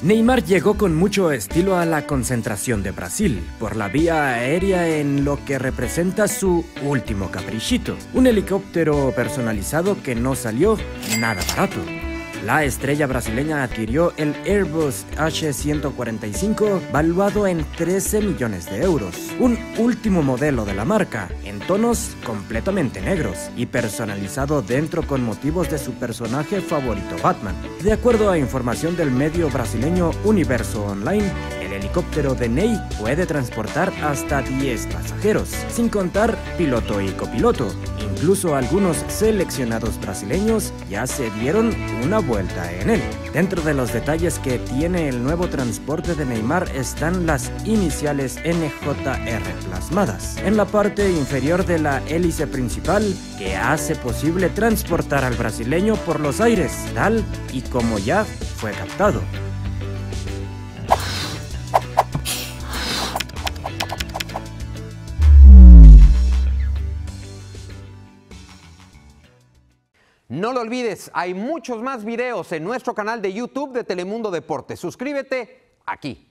Neymar llegó con mucho estilo a la concentración de Brasil por la vía aérea en lo que representa su último caprichito, un helicóptero personalizado que no salió nada barato. La estrella brasileña adquirió el Airbus H-145 valuado en 13 millones de euros, un último modelo de la marca, en tonos completamente negros y personalizado dentro con motivos de su personaje favorito Batman. De acuerdo a información del medio brasileño Universo Online, el helicóptero de Ney puede transportar hasta 10 pasajeros, sin contar piloto y copiloto. Incluso algunos seleccionados brasileños ya se dieron una vuelta en él. Dentro de los detalles que tiene el nuevo transporte de Neymar están las iniciales NJR plasmadas en la parte inferior de la hélice principal, que hace posible transportar al brasileño por los aires, tal y como ya fue captado. No lo olvides, hay muchos más videos en nuestro canal de YouTube de Telemundo Deportes. Suscríbete aquí.